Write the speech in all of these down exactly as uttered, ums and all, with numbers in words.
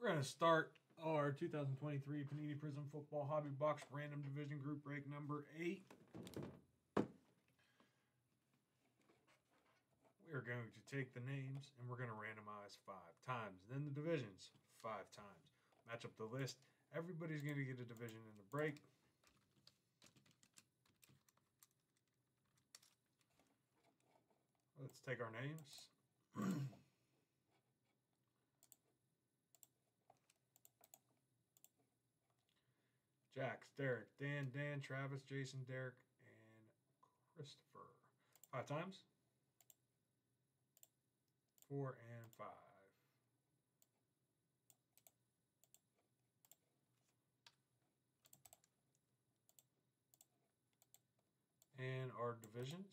We're going to start our two thousand twenty-three Panini Prism Football Hobby Box Random Division Group Break number eight. We're going to take the names and we're going to randomize five times. Then the divisions five times. Match up the list. Everybody's going to get a division in the break. Let's take our names. Jax, Derek, Dan, Dan, Travis, Jason, Derek, and Christopher. Five times. Four and five. And our divisions.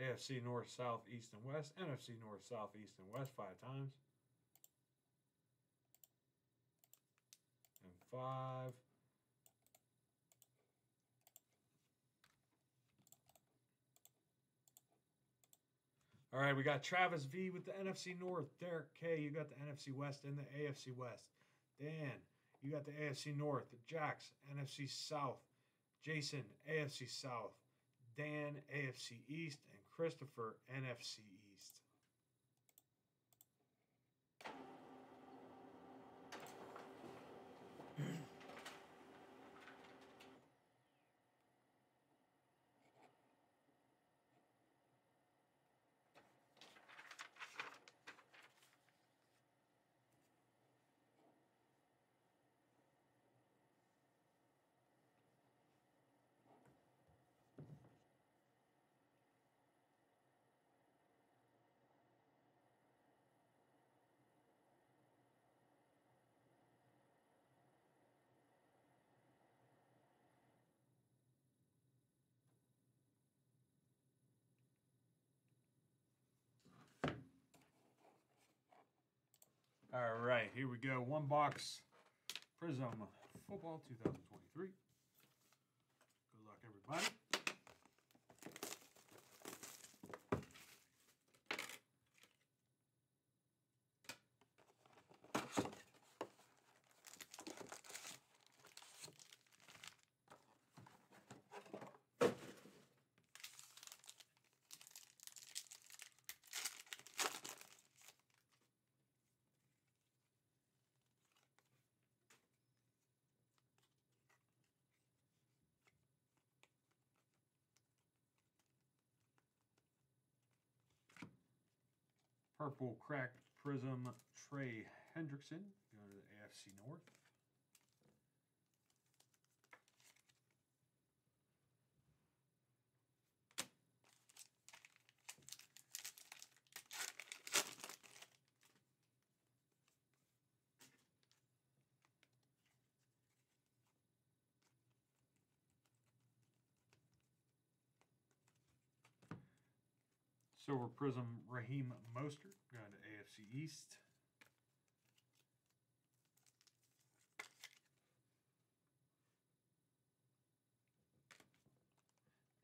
A F C North, South, East, and West. N F C North, South, East, and West five times. And five. All right, we got Travis V with the N F C North. Derek K, you got the N F C West and the A F C West. Dan, you got the A F C North. Jax, N F C South. Jason, A F C South. Dan, A F C East, and Christopher, N F C East. All right, here we go. One box Prism Football two thousand twenty-three. Good luck, everybody. Purple Crack Prism Trey Hendrickson, going to the A F C North. Silver Prism Raheem Mostert, going to A F C East.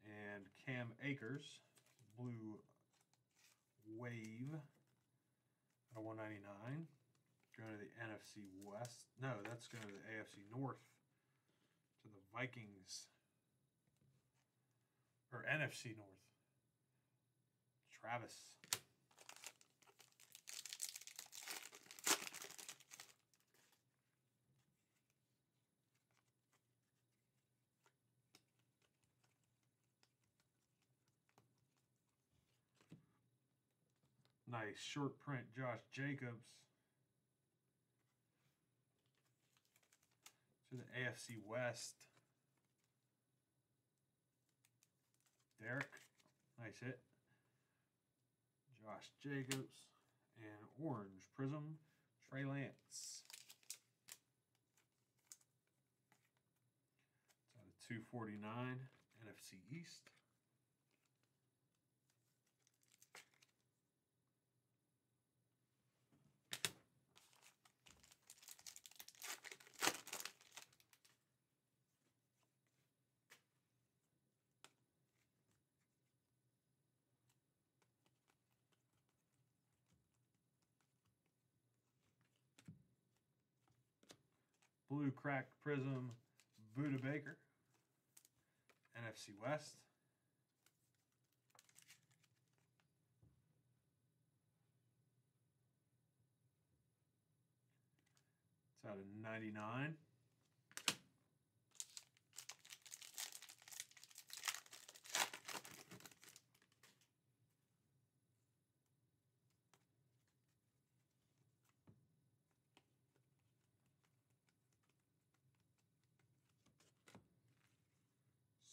And Cam Akers, Blue Wave, out of one ninety-nine, going to the N F C West. No, that's going to the A F C North, to the Vikings, or N F C North. Travis. Nice short print, Josh Jacobs. To the A F C West. Derek, nice hit. Josh Jacobs, and Orange Prism, Trey Lance. It's out of two forty-nine, N F C East. Blue Crack Prism, Budda Baker, N F C West. It's out of ninety-nine.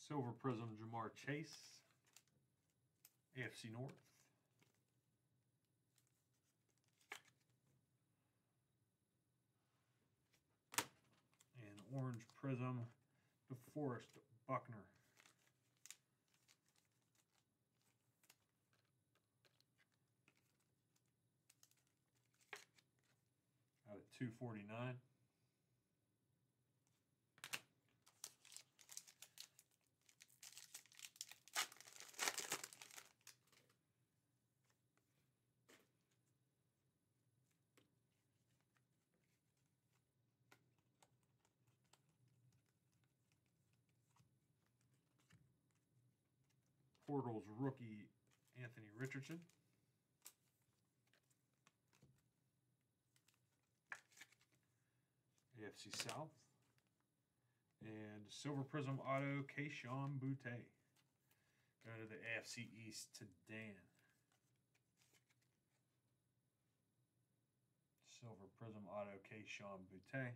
Silver Prism, Jamar Chase, A F C North. And Orange Prism, DeForest Buckner. Out of two forty-nine. Portals rookie Anthony Richardson. A F C South. And Silver Prism Auto Keshawn Boutte. Going to the A F C East to Dan. Silver Prism Auto Keshawn Boutte.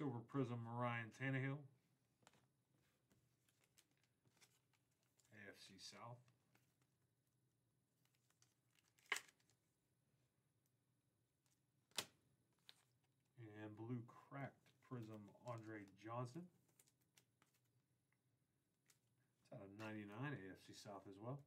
Silver Prism, Ryan Tannehill, A F C South. And Blue Cracked Prism, Andre Johnston. It's out of ninety-nine, A F C South as well.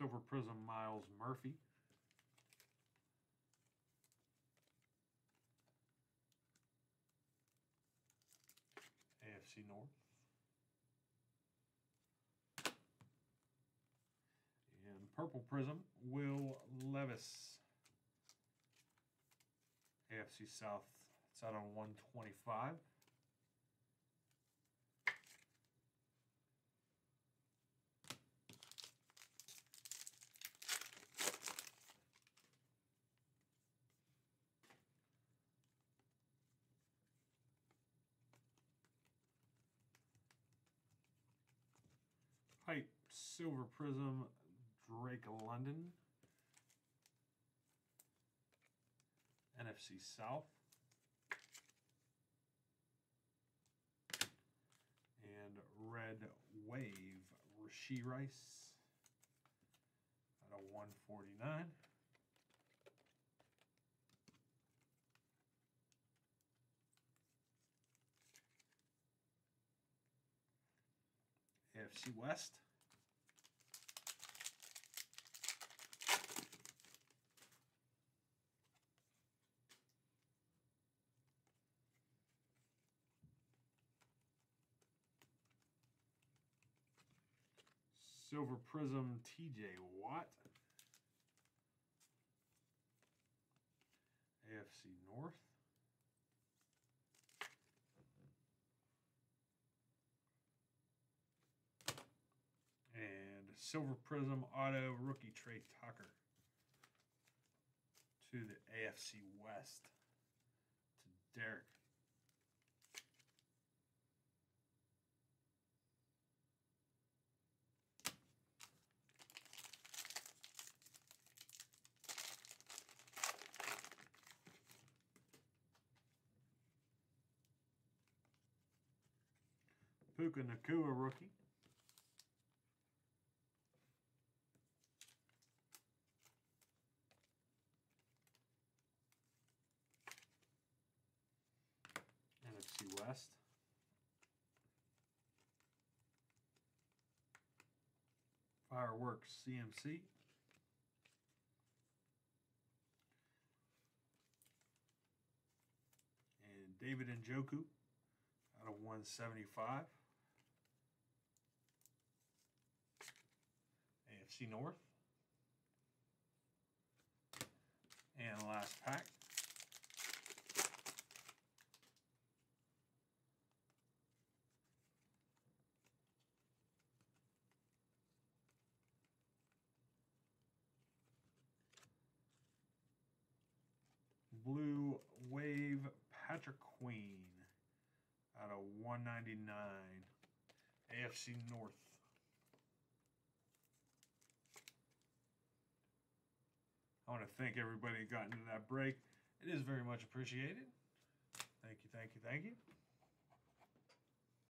Silver Prism, Miles Murphy. A F C North. And Purple Prism, Will Levis. A F C South. It's out on one twenty-five. Pipe Silver Prism, Drake London, N F C South, and Red Wave, Rashee Rice, out of one forty-nine. A F C West. Silver Prism, T J Watt. A F C North. And Silver Prism Auto Rookie Trey Tucker to the A F C West to Derek. Puka Nakua rookie. last. Fireworks C M C. And David Njoku out of one seventy-five. A F C North. And last pack. Blue Wave Patrick Queen out of one ninety-nine, A F C North. I want to thank everybody who got into that break. It is very much appreciated. Thank you, thank you, thank you.